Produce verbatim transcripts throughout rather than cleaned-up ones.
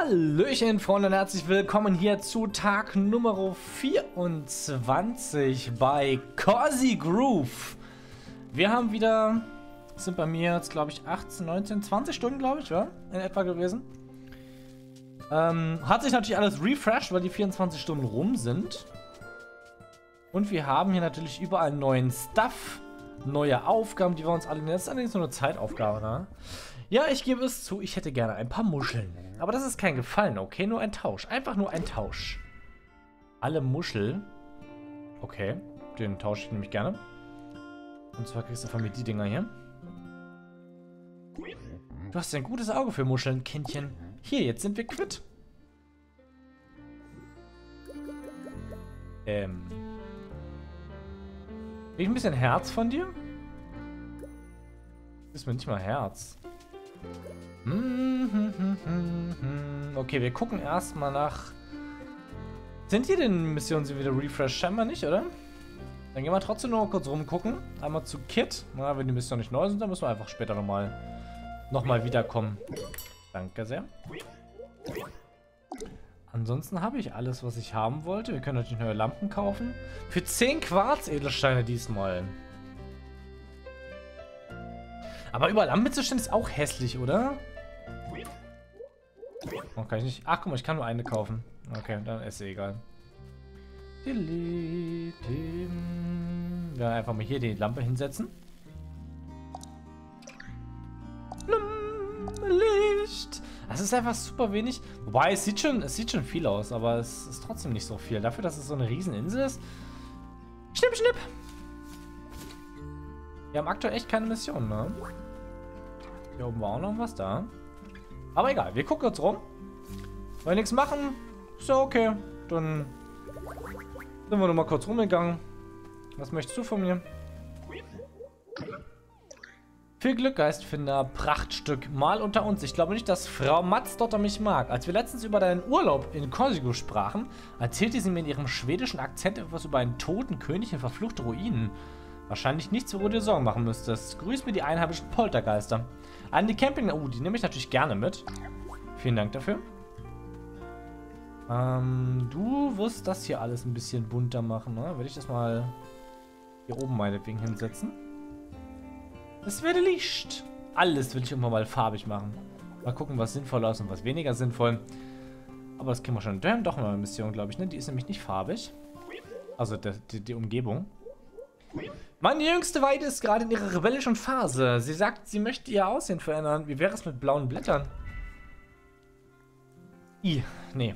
Hallöchen Freunde und herzlich willkommen hier zu Tag Nummer vierundzwanzig bei Cozy Grove. Wir haben wieder, sind bei mir jetzt glaube ich achtzehn, neunzehn, zwanzig Stunden glaube ich, ja, in etwa gewesen. Ähm, hat sich natürlich alles refreshed, weil die vierundzwanzig Stunden rum sind. Und wir haben hier natürlich überall neuen Stuff, neue Aufgaben, die wir uns alle nehmen. Das ist allerdings nur eine Zeitaufgabe, ne? Ja, ich gebe es zu, ich hätte gerne ein paar Muscheln. Aber das ist kein Gefallen, okay? Nur ein Tausch. Einfach nur ein Tausch. Alle Muschel. Okay, den tausche ich nämlich gerne. Und zwar kriegst du von mir die Dinger hier. Du hast ja ein gutes Auge für Muscheln, Kindchen. Hier, jetzt sind wir quitt. Ähm. Krieg ich ein bisschen Herz von dir? Ist mir nicht mal Herz. Okay, wir gucken erstmal nach. Sind hier denn Missionen, sie wieder refresh? Scheinbar nicht, oder? Dann gehen wir trotzdem noch kurz rumgucken. Einmal zu Kit. Na, wenn die Missionen nicht neu sind, dann müssen wir einfach später nochmal noch mal wiederkommen. Danke sehr. Ansonsten habe ich alles, was ich haben wollte. Wir können natürlich neue Lampen kaufen. Für zehn Quarz-Edelsteine diesmal. Aber überall Lampen zu stellen ist auch hässlich, oder? Oh, kann ich nicht. Ach, guck mal, ich kann nur eine kaufen. Okay, dann ist eh egal. Ja, einfach mal hier die Lampe hinsetzen. Licht! Es ist einfach super wenig. Wobei, es sieht schon, es sieht schon viel aus, aber es ist trotzdem nicht so viel. Dafür, dass es so eine Rieseninsel ist. Schnipp, schnipp! Wir haben aktuell echt keine Mission, ne? Hier oben war auch noch was da. Aber egal, wir gucken jetzt rum. Wenn wir nichts machen, ist ja okay. Dann sind wir nochmal kurz rumgegangen. Was möchtest du von mir? Viel Glück, Geistfinder. Prachtstück. Mal unter uns. Ich glaube nicht, dass Frau Matzdotter mich mag. Als wir letztens über deinen Urlaub in Korsigo sprachen, erzählte sie mir in ihrem schwedischen Akzent etwas über einen toten König in verfluchte Ruinen. Wahrscheinlich nichts, worüber du dir Sorgen machen müsstest. Grüß mir die einheimischen Poltergeister. An die Camping... Oh, die nehme ich natürlich gerne mit. Vielen Dank dafür. Ähm, du wirst das hier alles ein bisschen bunter machen, ne? Würde ich das mal hier oben meinetwegen hinsetzen. Es werde Licht. Alles will ich immer mal farbig machen. Mal gucken, was sinnvoller ist und was weniger sinnvoll. Aber das kriegen wir schon. Wir haben doch mal eine Mission, glaube ich, ne? Die ist nämlich nicht farbig. Also die, die, die Umgebung. Meine jüngste Weide ist gerade in ihrer rebellischen Phase. Sie sagt, sie möchte ihr Aussehen verändern. Wie wäre es mit blauen Blättern? I, nee.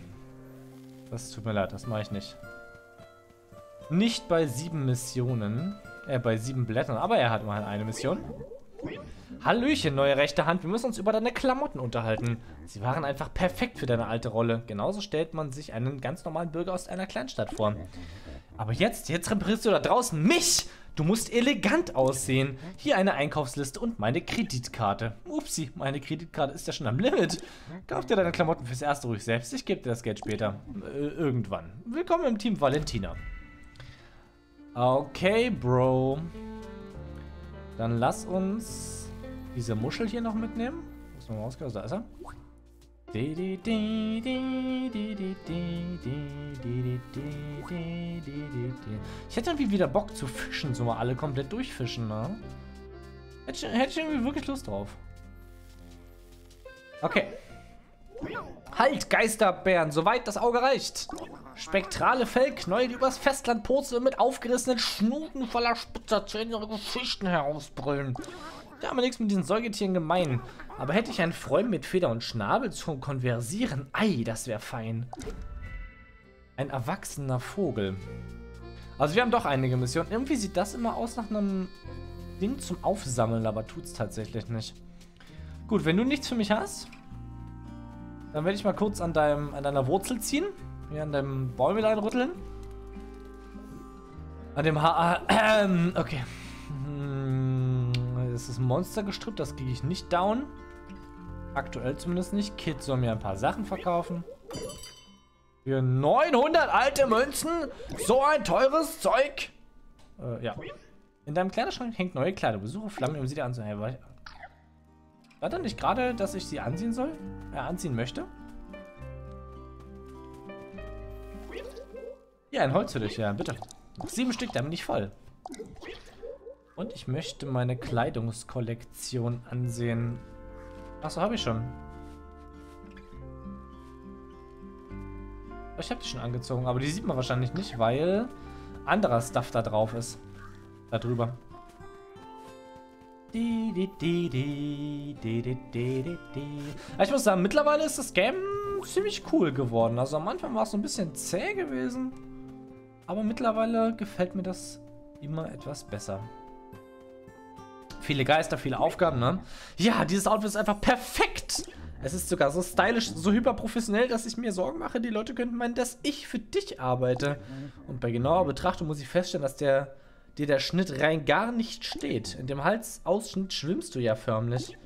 Das tut mir leid, das mache ich nicht. Nicht bei sieben Missionen. Äh, bei sieben Blättern. Aber er hat mal eine Mission. Hallöchen, neue rechte Hand. Wir müssen uns über deine Klamotten unterhalten. Sie waren einfach perfekt für deine alte Rolle. Genauso stellt man sich einen ganz normalen Bürger aus einer Kleinstadt vor. Aber jetzt, jetzt reparierst du da draußen mich! Du musst elegant aussehen. Hier eine Einkaufsliste und meine Kreditkarte. Upsi, meine Kreditkarte ist ja schon am Limit. Kauf dir deine Klamotten fürs Erste ruhig selbst. Ich gebe dir das Geld später. Äh, irgendwann. Willkommen im Team Valentina. Okay, Bro. Dann lass uns diese Muschel hier noch mitnehmen. Muss man mal rausgehen, da ist er. Ich hätte irgendwie wieder Bock zu fischen, so mal alle komplett durchfischen, ne? Hätte ich, hätte ich irgendwie wirklich Lust drauf. Okay. Halt, Geisterbären, soweit das Auge reicht. Spektrale Fellknäuel übers Festland purzeln mit aufgerissenen Schnuten voller spitzer Zähne ihre Geschichten herausbrüllen. Wir haben nichts mit diesen Säugetieren gemein. Aber hätte ich einen Freund mit Feder und Schnabel zum Konversieren? Ei, das wäre fein. Ein erwachsener Vogel. Also wir haben doch einige Missionen. Irgendwie sieht das immer aus nach einem Ding zum Aufsammeln, aber tut's tatsächlich nicht. Gut, wenn du nichts für mich hast, dann werde ich mal kurz an, deinem, an deiner Wurzel ziehen. Hier an deinem Bäumelein rütteln. An dem Haar... Äh, äh, okay. Das ist ein Monstergestrüpp, das kriege ich nicht down. Aktuell zumindest nicht. Kit soll mir ein paar Sachen verkaufen. Für neunhundert alte Münzen? So ein teures Zeug! Äh, ja. In deinem Kleiderschrank hängt neue Kleider. Besuche Flammen, um sie dir anzuhängen. War dann nicht gerade, dass ich sie anziehen soll? Äh, anziehen möchte? Ja, ein Holz für dich, ja, bitte. Sieben Stück, damit nicht voll. Und ich möchte meine Kleidungskollektion ansehen. Achso, habe ich schon. Ich habe die schon angezogen, aber die sieht man wahrscheinlich nicht, weil anderer Stuff da drauf ist. Da drüber. Ich muss sagen, mittlerweile ist das Game ziemlich cool geworden. Also am Anfang war es so ein bisschen zäh gewesen. Aber mittlerweile gefällt mir das immer etwas besser. Viele Geister, viele Aufgaben, ne? Ja, dieses Outfit ist einfach perfekt. Es ist sogar so stylisch, so hyperprofessionell, dass ich mir Sorgen mache, die Leute könnten meinen, dass ich für dich arbeite. Und bei genauer Betrachtung muss ich feststellen, dass der, dir der Schnitt rein gar nicht steht. In dem Halsausschnitt schwimmst du ja förmlich.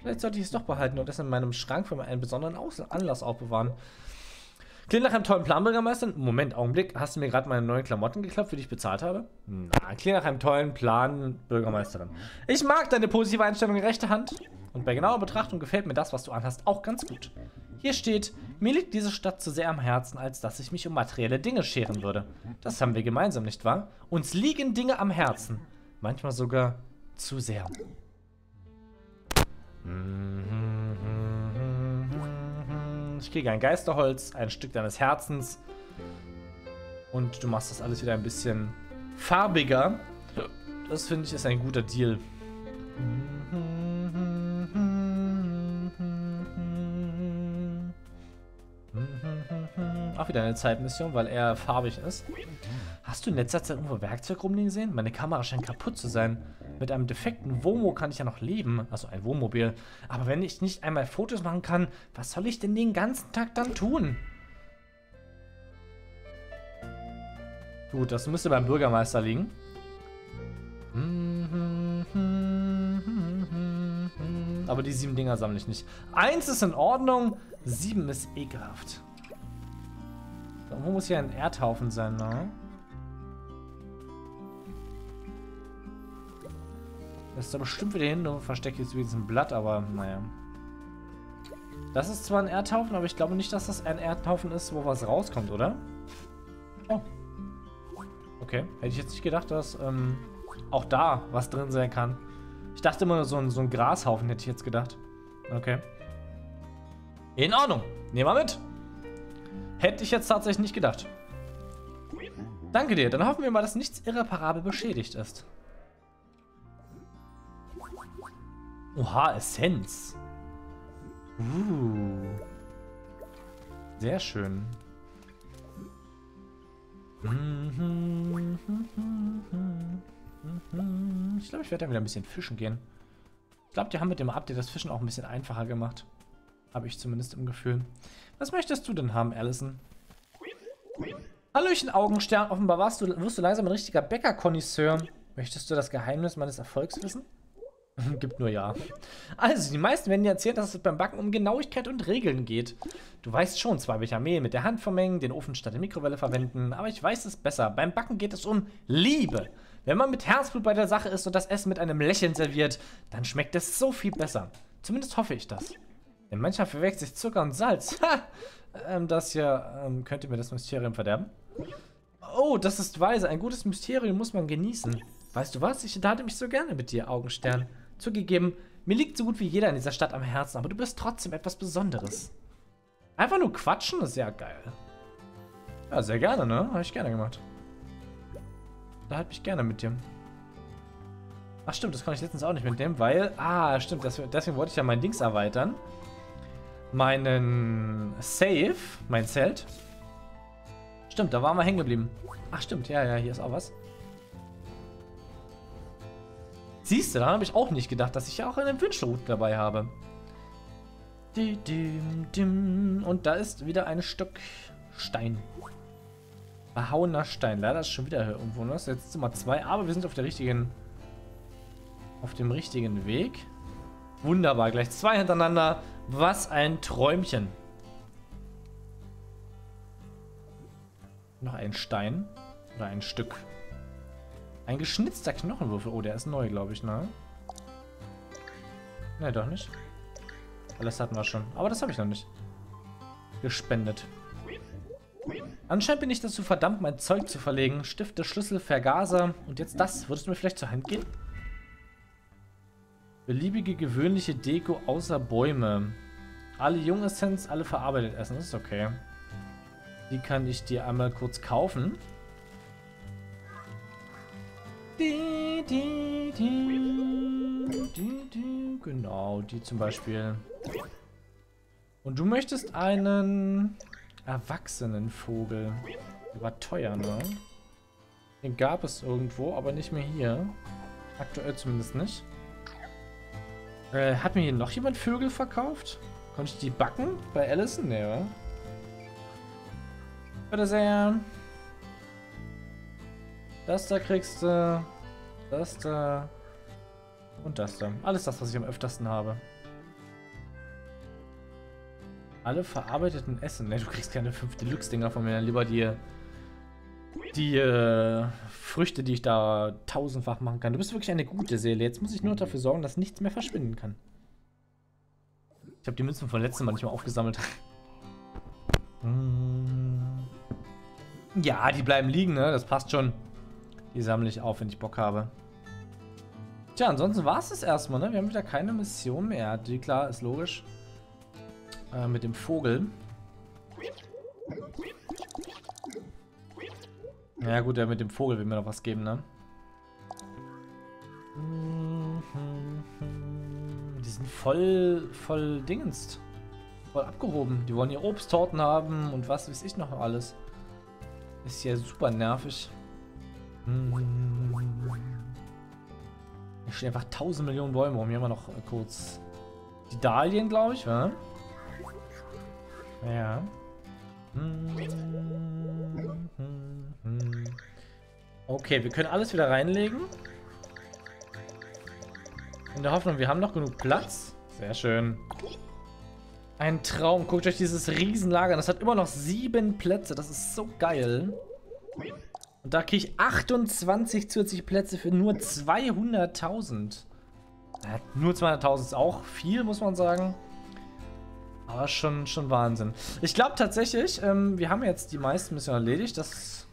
Vielleicht sollte ich es doch behalten und das in meinem Schrank für einen besonderen Anlass aufbewahren. Klingt nach einem tollen Plan, Bürgermeister. Moment, Augenblick. Hast du mir gerade meine neuen Klamotten geklappt, für die ich bezahlt habe? Na, klingt nach einem tollen Plan, Bürgermeisterin. Ich mag deine positive Einstellung in rechter Hand. Und bei genauer Betrachtung gefällt mir das, was du anhast, auch ganz gut. Hier steht, mir liegt diese Stadt zu sehr am Herzen, als dass ich mich um materielle Dinge scheren würde. Das haben wir gemeinsam, nicht wahr? Uns liegen Dinge am Herzen. Manchmal sogar zu sehr. Ich kriege ein Geisterholz, ein Stück deines Herzens. Und du machst das alles wieder ein bisschen farbiger. Das finde ich ist ein guter Deal. Auch wieder eine Zeitmission, weil er farbig ist. Hast du in letzter Zeit irgendwo Werkzeug rumliegen sehen? Meine Kamera scheint kaputt zu sein. Mit einem defekten Womo kann ich ja noch leben. Also ein Wohnmobil. Aber wenn ich nicht einmal Fotos machen kann, was soll ich denn den ganzen Tag dann tun? Gut, das müsste beim Bürgermeister liegen. Aber die sieben Dinger sammle ich nicht. Eins ist in Ordnung, sieben ist ekelhaft. Irgendwo muss hier ein Erdhaufen sein, ne? Das ist da bestimmt wieder hin. Du versteckst jetzt wenigstens ein Blatt, aber naja. Das ist zwar ein Erdhaufen, aber ich glaube nicht, dass das ein Erdhaufen ist, wo was rauskommt, oder? Oh. Okay. Hätte ich jetzt nicht gedacht, dass ähm, auch da was drin sein kann. Ich dachte immer, so ein, so ein Grashaufen hätte ich jetzt gedacht. Okay. In Ordnung. Nehmen wir mit. Hätte ich jetzt tatsächlich nicht gedacht. Danke dir. Dann hoffen wir mal, dass nichts irreparabel beschädigt ist. Oha, Essenz. Uh. Sehr schön. Ich glaube, ich werde dann wieder ein bisschen fischen gehen. Ich glaube, die haben mit dem Update das Fischen auch ein bisschen einfacher gemacht. Habe ich zumindest im Gefühl. Was möchtest du denn haben, Allison? Hallöchen, Augenstern. Offenbar warst du, wirst du langsam ein richtiger Bäcker-Konisseur. Möchtest du das Geheimnis meines Erfolgs wissen? Gibt nur ja. Also, die meisten werden dir erzählt, dass es beim Backen um Genauigkeit und Regeln geht. Du weißt schon, zwei Becher Mehl mit der Hand vermengen, den Ofen statt der Mikrowelle verwenden. Aber ich weiß es besser. Beim Backen geht es um Liebe. Wenn man mit Herzblut bei der Sache ist und das Essen mit einem Lächeln serviert, dann schmeckt es so viel besser. Zumindest hoffe ich das. Denn manchmal verwechselt sich Zucker und Salz. Ha! Ähm, das hier ähm, könnte mir das Mysterium verderben. Oh, das ist weise. Ein gutes Mysterium muss man genießen. Weißt du was? Ich unterhalte mich so gerne mit dir, Augenstern. Zugegeben, mir liegt so gut wie jeder in dieser Stadt am Herzen, aber du bist trotzdem etwas Besonderes. Einfach nur quatschen ist ja geil. Ja, sehr gerne, ne? Habe ich gerne gemacht. Da halte ich gerne mit dir. Ach stimmt, das konnte ich letztens auch nicht mitnehmen, weil... Ah, stimmt, deswegen, deswegen wollte ich ja mein Dings erweitern. Meinen Safe, mein Zelt. Stimmt, da waren wir hängen geblieben. Ach stimmt, ja, ja, hier ist auch was. Siehst du, da habe ich auch nicht gedacht, dass ich ja auch einen Wünschelruten dabei habe. Und da ist wieder ein Stück Stein. Behauener Stein. Leider ist schon wieder hier irgendwo. Ne? Das ist jetzt Zimmer zwei, aber wir sind auf der richtigen... Auf dem richtigen Weg. Wunderbar, gleich zwei hintereinander. Was ein Träumchen. Noch ein Stein. Oder ein Stück. Ein geschnitzter Knochenwürfel. Oh, der ist neu, glaube ich, ne? Ne, doch nicht. Alles hatten wir schon. Aber das habe ich noch nicht. Gespendet. Anscheinend bin ich dazu verdammt, mein Zeug zu verlegen. Stifte, Schlüssel, Vergaser und jetzt das. Würdest du mir vielleicht zur Hand gehen? Beliebige gewöhnliche Deko außer Bäume. Alle Jungessenz, alle verarbeitet Essen. Das ist okay. Die kann ich dir einmal kurz kaufen. Die, die, die, die, die. Genau, die zum Beispiel. Und du möchtest einen erwachsenen Vogel. Der war teuer, ne? Den gab es irgendwo, aber nicht mehr hier. Aktuell zumindest nicht. Äh, hat mir hier noch jemand Vögel verkauft? Konnte ich die backen? Bei Allison? Ne, oder? Bitte sehr. Das da kriegst du. Das da. Und das da. Alles das, was ich am öftersten habe. Alle verarbeiteten Essen. Ne, du kriegst keine fünf Deluxe-Dinger von mir. Lieber die, die äh, Früchte, die ich da tausendfach machen kann. Du bist wirklich eine gute Seele. Jetzt muss ich nur dafür sorgen, dass nichts mehr verschwinden kann. Ich habe die Münzen von letztem Mal nicht mal aufgesammelt. Ja, die bleiben liegen, ne? Das passt schon. Die sammle ich auf, wenn ich Bock habe. Tja, ansonsten war es das erstmal, ne? Wir haben wieder keine Mission mehr. Die, klar, ist logisch. Äh, mit dem Vogel. Ja gut, der mit dem Vogel will mir noch was geben, ne? Die sind voll, voll dingenst. Voll abgehoben. Die wollen hier Obsttorten haben und was weiß ich noch alles. Ist ja super nervig. Hier stehen einfach tausend Millionen Bäume rum. Hier haben wir noch kurz die Dahlien, glaube ich, wa? Ja. Okay, wir können alles wieder reinlegen. In der Hoffnung, wir haben noch genug Platz. Sehr schön. Ein Traum. Guckt euch dieses Riesenlager an. Das hat immer noch sieben Plätze. Das ist so geil. Und da kriege ich achtundzwanzig zusätzliche Plätze für nur zweihunderttausend. Ja, nur zweihunderttausend ist auch viel, muss man sagen. Aber schon, schon Wahnsinn. Ich glaube tatsächlich, ähm, wir haben jetzt die meisten Missionen erledigt. Das...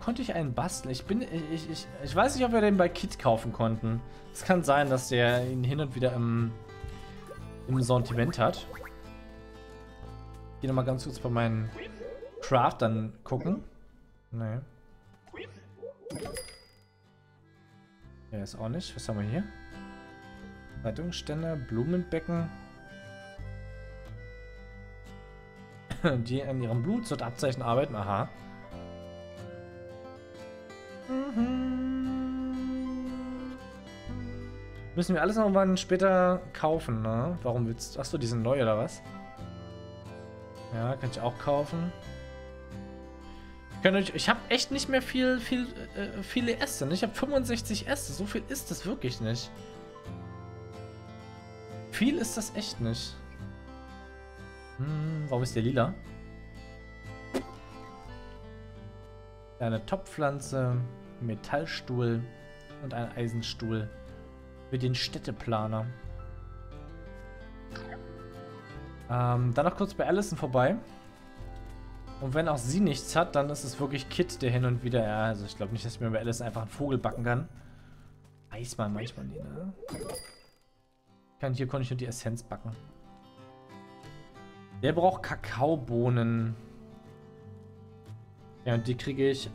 Konnte ich einen basteln? Ich bin, ich, ich, ich weiß nicht, ob wir den bei Kit kaufen konnten. Es kann sein, dass der ihn hin und wieder im, im Sortiment hat. Ich gehe nochmal ganz kurz bei meinen Craftern gucken. Nee. Der ist auch nicht. Was haben wir hier? Zeitungsständer, Blumenbecken. Die an ihrem Blutsortabzeichen arbeiten. Aha. Müssen wir alles noch mal später kaufen, ne? Warum willst du... Achso, die sind neu, oder was? Ja, kann ich auch kaufen. Ich, ich habe echt nicht mehr viel, viel äh, viele Äste. Ich habe fünfundsechzig Äste. So viel ist das wirklich nicht. Viel ist das echt nicht. Hm, warum ist der lila? Eine Topfpflanze, Metallstuhl und ein Eisenstuhl. Für den Städteplaner. Ähm, dann noch kurz bei Allison vorbei. Und wenn auch sie nichts hat, dann ist es wirklich Kit, der hin und wieder... Ja, also ich glaube nicht, dass ich mir bei Allison einfach einen Vogel backen kann. Weiß man manchmal nicht, ne? Kann, hier konnte ich nur die Essenz backen. Der braucht Kakaobohnen. Ja, und die kriege ich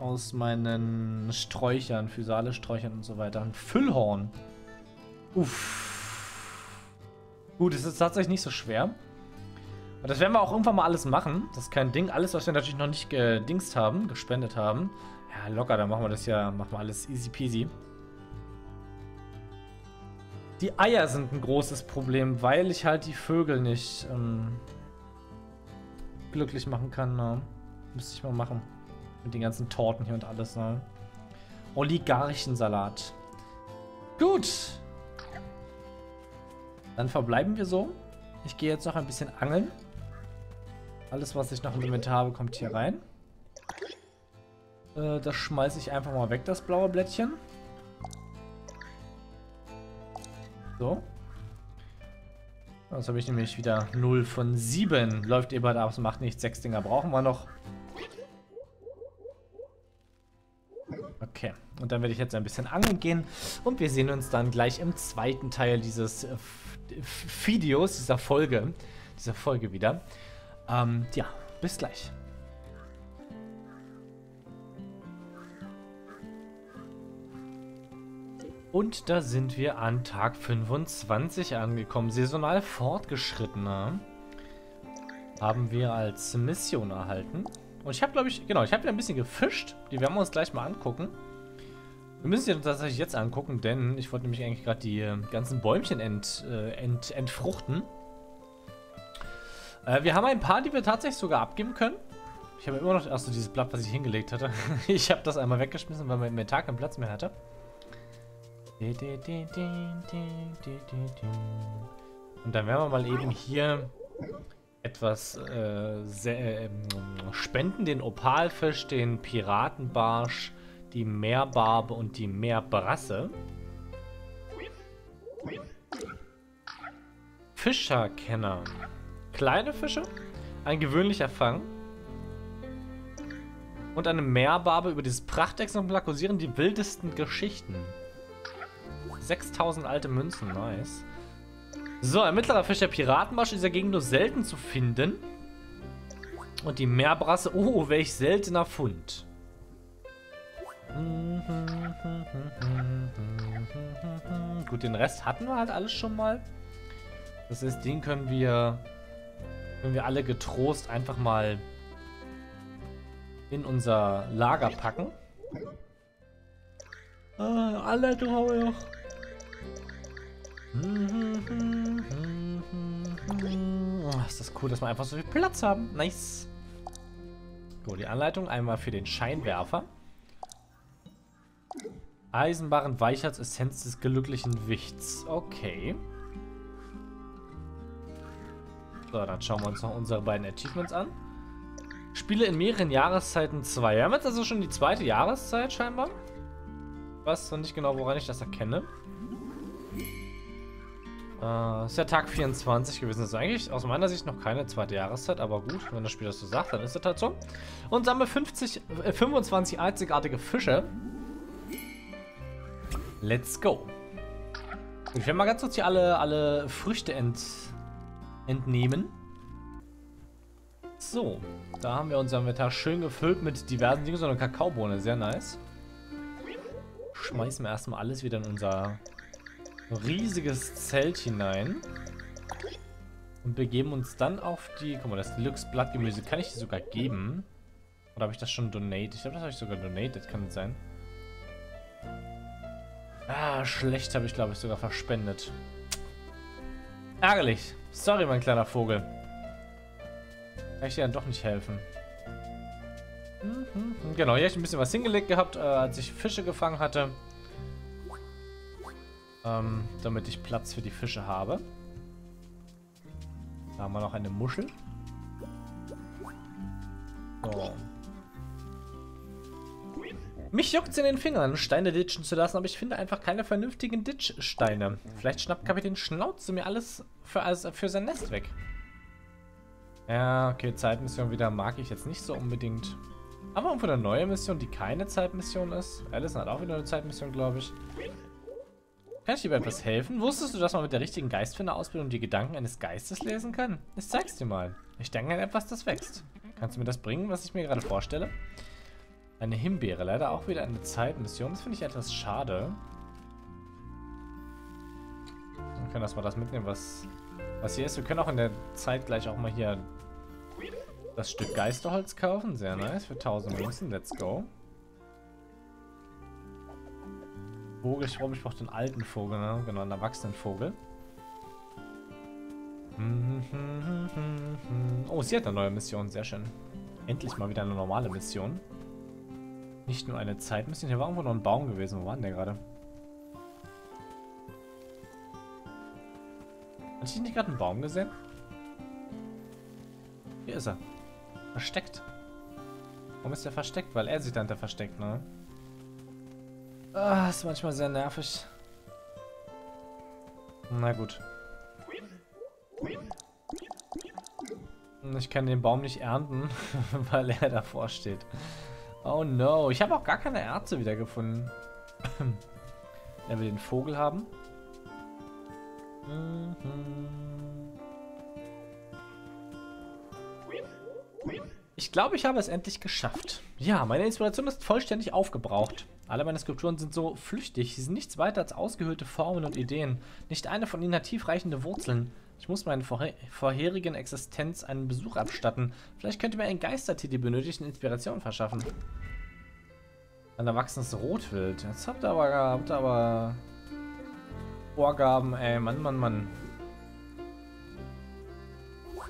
aus meinen Sträuchern, Physalesträuchern und so weiter. Ein Füllhorn. Uff. Gut, es ist tatsächlich nicht so schwer. Und das werden wir auch irgendwann mal alles machen. Das ist kein Ding. Alles, was wir natürlich noch nicht gedingst haben, gespendet haben. Ja, locker, dann machen wir das ja, machen wir alles easy peasy. Die Eier sind ein großes Problem, weil ich halt die Vögel nicht ähm, glücklich machen kann. Ne? Müsste ich mal machen. Mit den ganzen Torten hier und alles. Ne? Oligarchensalat. Gut. Dann verbleiben wir so. Ich gehe jetzt noch ein bisschen angeln. Alles, was ich noch im Inventar habe, kommt hier rein. Äh, das schmeiße ich einfach mal weg, das blaue Blättchen. So. Sonst habe ich nämlich wieder null von sieben. Läuft ihr bald ab, macht nichts. Sechs Dinger brauchen wir noch. Okay, und dann werde ich jetzt ein bisschen angeln gehen. Und wir sehen uns dann gleich im zweiten Teil dieses Videos, dieser Folge. Dieser Folge wieder. Ähm, ja, bis gleich. Und da sind wir an Tag fünfundzwanzig angekommen. Saisonal Fortgeschrittene haben wir als Mission erhalten. Und ich habe, glaube ich, genau, ich habe ja ein bisschen gefischt. Die werden wir uns gleich mal angucken. Wir müssen sie uns tatsächlich jetzt angucken, denn ich wollte nämlich eigentlich gerade die ganzen Bäumchen ent, äh, ent, entfruchten. Äh, wir haben ein paar, die wir tatsächlich sogar abgeben können. Ich habe immer noch, achso, dieses Blatt, was ich hingelegt hatte. Ich habe das einmal weggeschmissen, weil mein Inventar keinen Platz mehr hatte. Und dann werden wir mal eben hier etwas äh, sehr, äh, spenden. Den Opalfisch, den Piratenbarsch, die Meerbarbe und die Meerbrasse. Fischerkenner. Kleine Fische, ein gewöhnlicher Fang. Und eine Meerbarbe. Über dieses Prachtexemplar kursieren die wildesten Geschichten. sechstausend alte Münzen, nice. So, ein mittlerer Fisch, der Piratenbarsch, ist dagegen nur selten zu finden. Und die Meerbrasse, oh, welch seltener Fund. Gut, den Rest hatten wir halt alles schon mal. Das heißt, den können wir, können wir alle getrost einfach mal in unser Lager packen. Ah, alle drauf. Oh, ist das cool, dass wir einfach so viel Platz haben. Nice. Gut, die Anleitung einmal für den Scheinwerfer. Eisenbarren Weichherz, Essenz des glücklichen Wichts. Okay. So, dann schauen wir uns noch unsere beiden Achievements an. Spiele in mehreren Jahreszeiten zwei. Wir haben jetzt also schon die zweite Jahreszeit scheinbar. Weiß noch nicht genau, woran ich das erkenne. Äh, ist ja Tag vierundzwanzig gewesen. Das ist eigentlich aus meiner Sicht noch keine zweite Jahreszeit, aber gut, wenn das Spiel das so sagt, dann ist das halt so. Und sammle fünfzig, äh, fünfundzwanzig einzigartige Fische. Let's go. Ich werde mal ganz kurz hier alle, alle Früchte ent, entnehmen. So, da haben wir unser Inventar schön gefüllt mit diversen Dingen, sondern Kakaobohne, sehr nice. Schmeißen wir erstmal alles wieder in unser riesiges Zelt hinein. Und begeben uns dann auf die... Guck mal, das Deluxe-Blattgemüse. Kann ich die sogar geben? Oder habe ich das schon donated? Ich glaube, das habe ich sogar donated. Kann das sein? Ah, schlecht, habe ich, glaube ich, sogar verspendet. Ärgerlich. Sorry, mein kleiner Vogel. Kann ich dir dann doch nicht helfen. Genau, hier habe ich ein bisschen was hingelegt gehabt, äh, als ich Fische gefangen hatte. Ähm, damit ich Platz für die Fische habe. Da haben wir noch eine Muschel. So. Mich juckt es in den Fingern, Steine ditchen zu lassen, aber ich finde einfach keine vernünftigen Ditchsteine. Vielleicht schnappt Kapitän Schnauze mir alles für, alles für sein Nest weg. Ja, okay, Zeitmission wieder mag ich jetzt nicht so unbedingt. Aber irgendwo eine neue Mission, die keine Zeitmission ist. Allison hat auch wieder eine Zeitmission, glaube ich. Kann ich dir bei etwas helfen? Wusstest du, dass man mit der richtigen Geistfinder-Ausbildung die Gedanken eines Geistes lesen kann? Ich zeig's dir mal. Ich denke an etwas, das wächst. Kannst du mir das bringen, was ich mir gerade vorstelle? Eine Himbeere. Leider auch wieder eine Zeitmission. Das finde ich etwas schade. Wir können erstmal das mitnehmen, was, was hier ist. Wir können auch in der Zeit gleich auch mal hier... Das Stück Geisterholz kaufen, sehr nice, für tausend Münzen, let's go. Vogel, ich glaube, ich brauche den alten Vogel, ne? Genau, einen erwachsenen Vogel. Oh, sie hat eine neue Mission, sehr schön. Endlich mal wieder eine normale Mission. Nicht nur eine Zeitmission, hier war irgendwo noch ein Baum gewesen, wo war denn der gerade? Hatte ich nicht gerade einen Baum gesehen? Hier ist er. Versteckt. Warum ist er versteckt? Weil er sich dahinter versteckt, ne? Ah, ist manchmal sehr nervig. Na gut. Ich kann den Baum nicht ernten, weil er davor steht. Oh no, ich habe auch gar keine Erze wiedergefunden. Er will den Vogel haben. Ich glaube, ich habe es endlich geschafft. Ja, meine Inspiration ist vollständig aufgebraucht. Alle meine Skulpturen sind so flüchtig. Sie sind nichts weiter als ausgehöhlte Formen und Ideen. Nicht eine von ihnen hat tiefreichende Wurzeln. Ich muss meiner vorher vorherigen Existenz einen Besuch abstatten. Vielleicht könnte mir ein Geistertier die benötigten Inspirationen verschaffen. Ein erwachsenes Rotwild. Jetzt habt ihr aber, habt ihr aber Vorgaben, ey. Mann, Mann, Mann.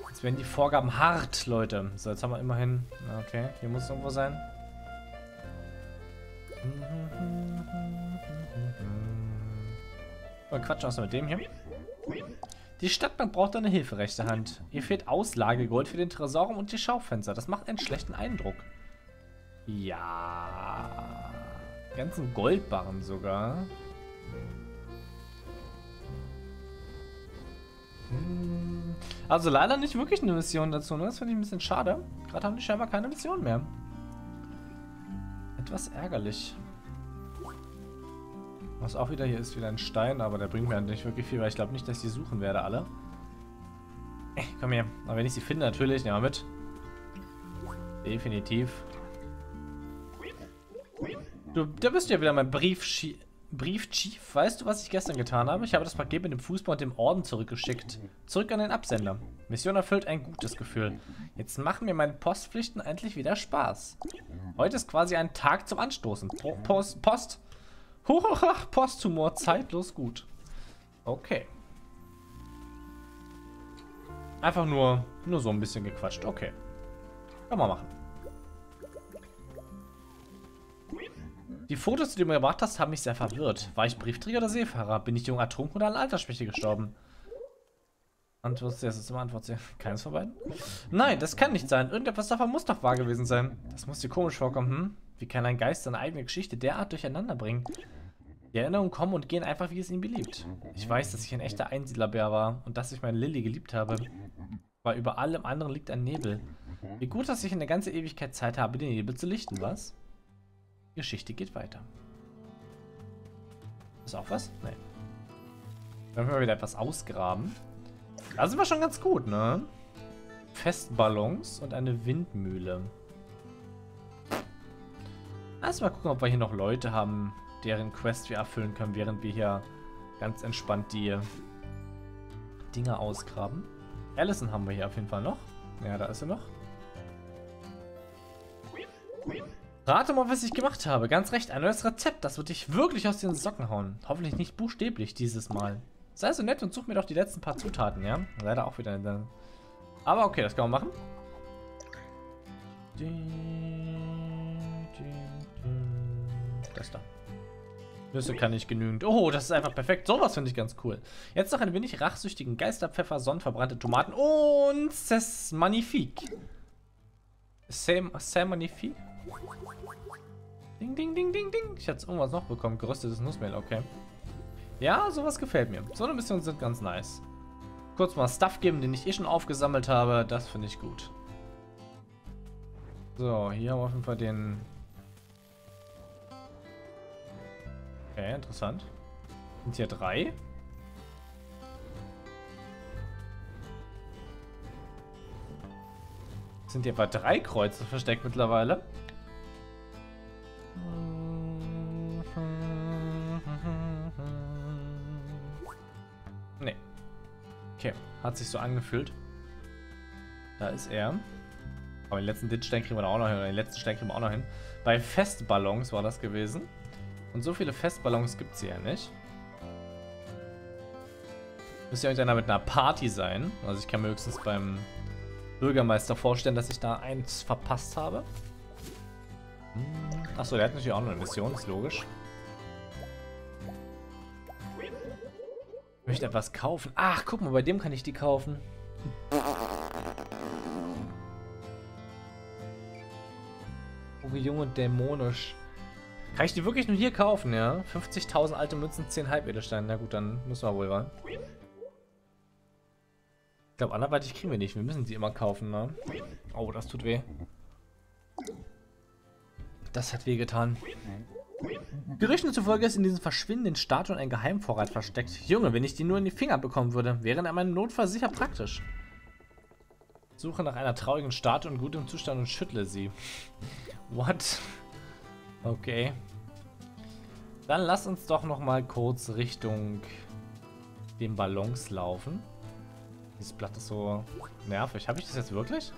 Jetzt werden die Vorgaben hart, Leute. So, jetzt haben wir immerhin... Okay, hier muss es irgendwo sein. Oh, Quatsch, was ist mit dem hier? Die Stadtbank braucht eine Hilfe, rechte Hand. Ihr fehlt Auslagegold für den Tresorraum und die Schaufenster. Das macht einen schlechten Eindruck. Ja. Ganzen Goldbarren sogar. Also leider nicht wirklich eine Mission dazu, ne? Das finde ich ein bisschen schade. Gerade haben die scheinbar keine Mission mehr. Etwas ärgerlich. Was auch wieder hier ist, wieder ein Stein, aber der bringt mir nicht wirklich viel, weil ich glaube nicht, dass ich die suchen werde, alle. Ey, komm her. Aber wenn ich sie finde, natürlich, nehmen wir mit. Definitiv. Du, da bist du ja wieder mein Briefchief. Briefchief, weißt du, was ich gestern getan habe? Ich habe das Paket mit dem Fußball und dem Orden zurückgeschickt. Zurück an den Absender. Mission erfüllt, ein gutes Gefühl. Jetzt machen mir meine Postpflichten endlich wieder Spaß. Heute ist quasi ein Tag zum Anstoßen. Post, Post. Huch, Posthumor, zeitlos gut. Okay. Einfach nur, nur so ein bisschen gequatscht. Okay. Können wir machen. Die Fotos, die du mir gemacht hast, haben mich sehr verwirrt. War ich Briefträger oder Seefahrer? Bin ich jung ertrunken oder an Altersschwäche gestorben? Antwort, das ist immer Antwort sehr. Keines von beiden? Nein, das kann nicht sein. Irgendetwas davon muss doch wahr gewesen sein. Das muss dir komisch vorkommen, hm? Wie kann ein Geist seine eigene Geschichte derart durcheinander bringen? Die Erinnerungen kommen und gehen einfach, wie es ihm beliebt. Ich weiß, dass ich ein echter Einsiedlerbär war und dass ich meine Lilly geliebt habe. Aber über allem anderen liegt ein Nebel. Wie gut, dass ich eine ganze Ewigkeit Zeit habe, den Nebel zu lichten, was? Die Geschichte geht weiter. Ist auch was? Nein. Dann können wir wieder etwas ausgraben. Da sind wir schon ganz gut, ne? Festballons und eine Windmühle. Lass mal gucken, ob wir hier noch Leute haben, deren Quest wir erfüllen können, während wir hier ganz entspannt die Dinger ausgraben. Allison haben wir hier auf jeden Fall noch. Ja, da ist sie noch. Rate mal, was ich gemacht habe. Ganz recht, ein neues Rezept. Das wird dich wirklich aus den Socken hauen. Hoffentlich nicht buchstäblich dieses Mal. Sei so nett und such mir doch die letzten paar Zutaten, ja? Leider auch wieder. Eine... Aber okay, das kann man machen. Das da. Nüsse kann ich genügend. Oh, das ist einfach perfekt. Sowas finde ich ganz cool. Jetzt noch ein wenig rachsüchtigen Geisterpfeffer, sonnenverbrannte Tomaten und c'est magnifique. C'est magnifique. Ding, ding, ding, ding, ding. Ich hatte irgendwas noch bekommen. Geröstetes Nussmehl, okay. Ja, sowas gefällt mir. So eine Mission sind ganz nice. Kurz mal Stuff geben, den ich eh schon aufgesammelt habe. Das finde ich gut. So, hier haben wir auf jeden Fall den... Okay, interessant. Sind hier drei? Sind hier etwa drei Kreuze versteckt mittlerweile? Nee. Okay, hat sich so angefühlt. Da ist er. Aber den letzten Ditch-Stein kriegen wir da auch noch hin. Oder den letzten Stein kriegen wir auch noch hin. Bei Festballons war das gewesen. Und so viele Festballons gibt es hier ja nicht. Müsste ja irgendeiner mit einer Party sein. Also ich kann mir höchstens beim Bürgermeister vorstellen, dass ich da eins verpasst habe. Achso, der hat natürlich auch noch eine Mission, ist logisch. Ich möchte etwas kaufen. Ach, guck mal, bei dem kann ich die kaufen. Oh, wie jung und dämonisch. Kann ich die wirklich nur hier kaufen, ja? fünfzigtausend alte Münzen, zehn Halbedelsteine. Na gut, dann müssen wir wohl, wa? Ich glaube, anderweitig kriegen wir nicht. Wir müssen sie immer kaufen, ne? Oh, das tut weh. Das hat weh getan. Gerüchten zufolge ist in diesem verschwindenden Statuen ein Geheimvorrat versteckt. Junge, wenn ich die nur in die Finger bekommen würde, wäre er meinem Notfall sicher praktisch. Suche nach einer traurigen Statue in gutem Zustand und schüttle sie. What? Okay. Dann lass uns doch noch mal kurz Richtung den Ballons laufen. Dieses Blatt ist so nervig. Habe ich das jetzt wirklich?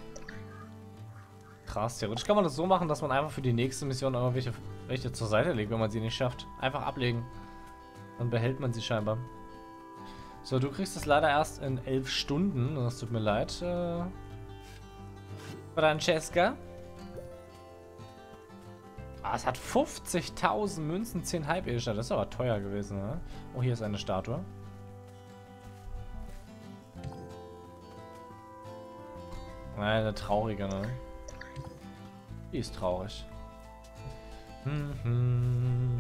Krass, theoretisch kann man das so machen, dass man einfach für die nächste Mission irgendwelche welche zur Seite legt, wenn man sie nicht schafft. Einfach ablegen. Dann behält man sie scheinbar. So, du kriegst es leider erst in elf Stunden. Das tut mir leid. Äh, Francesca. Ah, es hat fünfzigtausend Münzen, zehn Halbedischer. Das ist aber teuer gewesen, ne? Oh, hier ist eine Statue. Nein, eine traurige, ne? Die ist traurig. Hm, hm.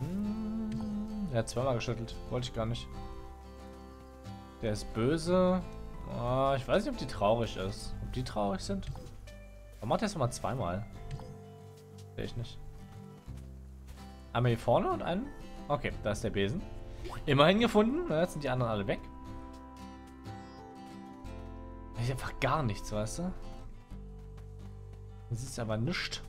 Hm. Er hat zweimal geschüttelt. Wollte ich gar nicht. Der ist böse. Oh, ich weiß nicht, ob die traurig ist. Ob die traurig sind? Warum macht er es mal zweimal? Sehe ich nicht. Einmal hier vorne und einen. Okay, da ist der Besen. Immerhin gefunden. Na, jetzt sind die anderen alle weg. Ist einfach gar nichts, weißt du? Das ist aber nichts.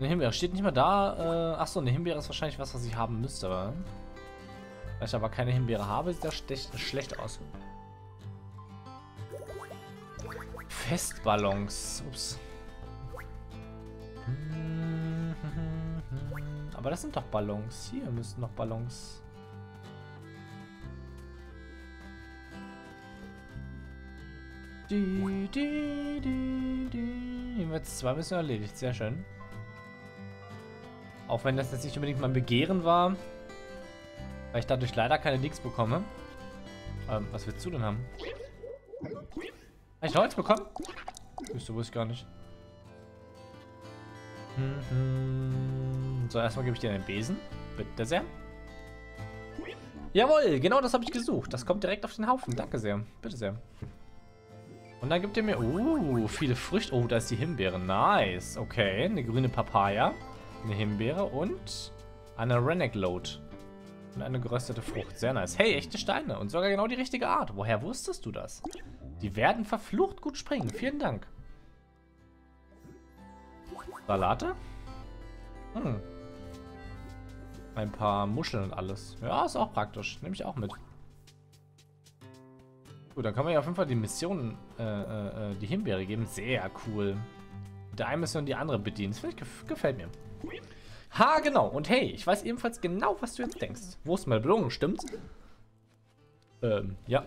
Eine Himbeere steht nicht mehr da. Äh, achso, eine Himbeere ist wahrscheinlich was, was ich haben müsste. Aber da ich aber keine Himbeere habe, sieht das schlecht aus. Festballons. Ups. Aber das sind doch Ballons. Hier müssten noch Ballons. Die, die, die, die. Haben wir jetzt zwei Missionen erledigt. Sehr schön. Auch wenn das jetzt nicht unbedingt mein Begehren war, weil ich dadurch leider keine Links bekomme. Ähm, was willst du denn haben? Habe ich noch Holz bekommen? Wüsste, wusste ich gar nicht. Hm, hm. So, erstmal gebe ich dir einen Besen. Bitte sehr. Jawohl, genau das habe ich gesucht. Das kommt direkt auf den Haufen. Danke sehr. Bitte sehr. Und dann gibt ihr mir... Uh, viele Früchte. Oh, da ist die Himbeere. Nice. Okay, eine grüne Papaya, eine Himbeere und eine Renegade. Und eine geröstete Frucht. Sehr nice. Hey, echte Steine. Und sogar genau die richtige Art. Woher wusstest du das? Die werden verflucht gut springen. Vielen Dank. Salate? Hm. Ein paar Muscheln und alles. Ja, ist auch praktisch. Nehme ich auch mit. Gut, dann können wir ja auf jeden Fall die Mission, äh, äh, die Himbeere geben. Sehr cool. Mit der einen Mission die andere bedienen. Das finde ich, gefällt mir. Ha, genau. Und hey, ich weiß ebenfalls genau, was du jetzt denkst. Wo ist meine Belohnung, stimmt's? Ähm, ja.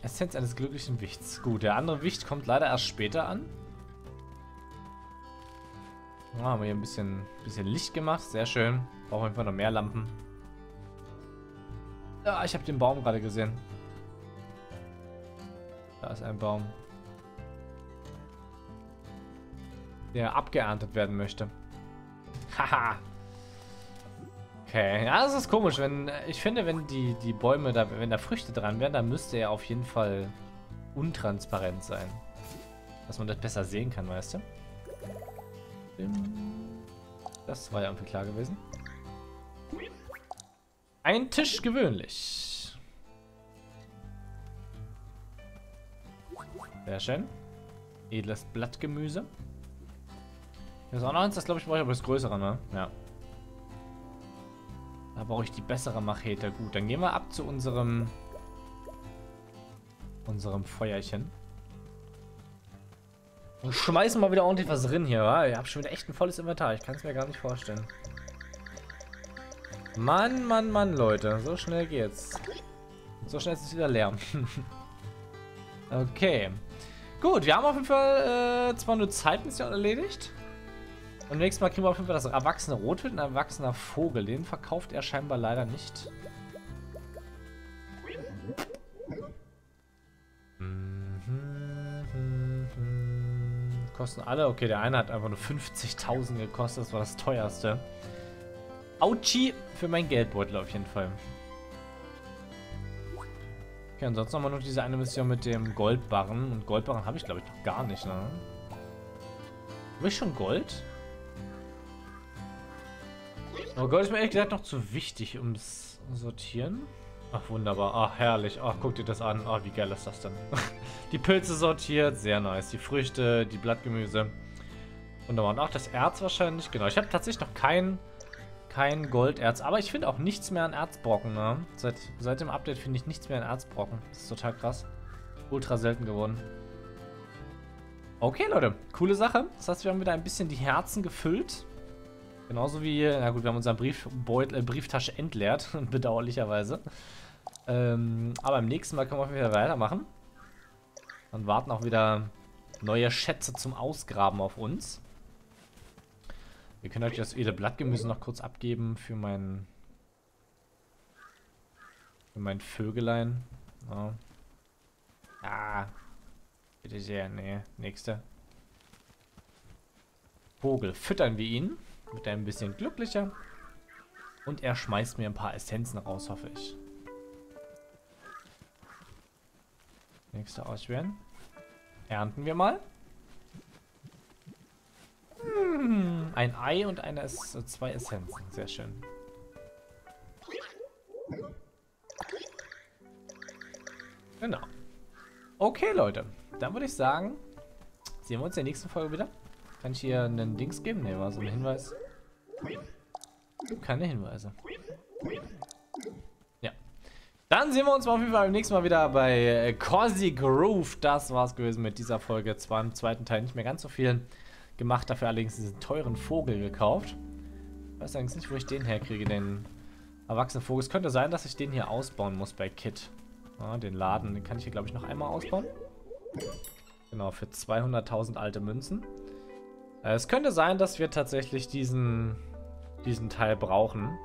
Essenz eines glücklichen Wichts. Gut, der andere Wicht kommt leider erst später an. Da haben wir hier ein bisschen, bisschen Licht gemacht. Sehr schön. Brauchen wir einfach noch mehr Lampen. Ja, ich habe den Baum gerade gesehen. Da ist ein Baum, der abgeerntet werden möchte. Haha. Okay, ja, das ist komisch. Wenn ich finde, wenn die die Bäume da, wenn da Früchte dran wären, dann müsste er auf jeden Fall untransparent sein, dass man das besser sehen kann, weißt du? Das war ja irgendwie klar gewesen. Ein Tisch gewöhnlich. Sehr schön. Edles Blattgemüse. Hier ist auch noch eins, das glaube ich brauche ich aber das größere, ne? Ja. Da brauche ich die bessere Machete. Gut, dann gehen wir ab zu unserem unserem Feuerchen. Und schmeißen mal wieder ordentlich was drin hier, wa? Ich habe schon wieder echt ein volles Inventar. Ich kann es mir gar nicht vorstellen. Mann, Mann, Mann, Leute. So schnell geht's. So schnell ist es wieder leer. Okay. Gut, wir haben auf jeden Fall äh, zwar nur Zeitmission erledigt. Am nächsten Mal kriegen wir auf jeden Fall das erwachsene Rotwild und ein erwachsener Vogel. Den verkauft er scheinbar leider nicht. Kosten alle? Okay, der eine hat einfach nur fünfzigtausend gekostet. Das war das teuerste. Autschi für meinen Geldbeutel auf jeden Fall. Okay, ansonsten haben wir noch diese eine Mission mit dem Goldbarren. Und Goldbarren habe ich, glaube ich, noch gar nicht, ne? Habe ich schon Gold? Aber Gold ist mir ehrlich gesagt noch zu wichtig ums Sortieren. Ach, wunderbar. Ach, herrlich. Ach, guck dir das an. Ach, wie geil ist das denn? Die Pilze sortiert. Sehr nice. Die Früchte, die Blattgemüse. Wunderbar. Und auch das Erz wahrscheinlich. Genau. Ich habe tatsächlich noch kein, kein Golderz. Aber ich finde auch nichts mehr an Erzbrocken, ne? Seit, seit dem Update finde ich nichts mehr an Erzbrocken. Das ist total krass. Ultra selten geworden. Okay, Leute. Coole Sache. Das heißt, wir haben wieder ein bisschen die Herzen gefüllt. Genauso wie, na gut, wir haben unseren Briefbeutel, äh, Brieftasche entleert, bedauerlicherweise. Ähm, aber im nächsten Mal können wir wieder weitermachen. Dann warten auch wieder neue Schätze zum Ausgraben auf uns. Wir können natürlich das edle Blattgemüse noch kurz abgeben für mein, für mein Vögelein. Oh. Ah, bitte sehr, nee, nächste. Vogel, füttern wir ihn. Wird er ein bisschen glücklicher. Und er schmeißt mir ein paar Essenzen raus, hoffe ich. Nächste auswählen. Ernten wir mal. Hm, ein Ei und eine es zwei Essenzen. Sehr schön. Genau. Okay, Leute. Dann würde ich sagen, sehen wir uns in der nächsten Folge wieder. Kann ich hier einen Dings geben? Ne, war so ein Hinweis. Keine Hinweise. Ja. Dann sehen wir uns mal auf jeden Fall beim nächsten Mal wieder bei Cozy Grove. Das war's gewesen mit dieser Folge. Zwar im zweiten Teil nicht mehr ganz so viel gemacht, dafür allerdings diesen teuren Vogel gekauft. Ich weiß allerdings nicht, wo ich den herkriege, den erwachsenen Vogel. Es könnte sein, dass ich den hier ausbauen muss bei Kit. Ja, den Laden, den kann ich hier, glaube ich, noch einmal ausbauen. Genau, für zweihunderttausend alte Münzen. Es könnte sein, dass wir tatsächlich diesen, diesen Teil brauchen,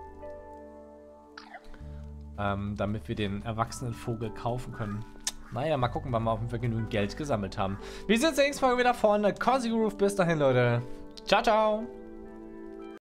ähm, damit wir den erwachsenen Vogel kaufen können. Naja, mal gucken, wann wir auf jeden Fall genügend Geld gesammelt haben. Wir sehen uns in der nächsten Folge wieder vorne. Cozy Grove, bis dahin, Leute. Ciao, ciao.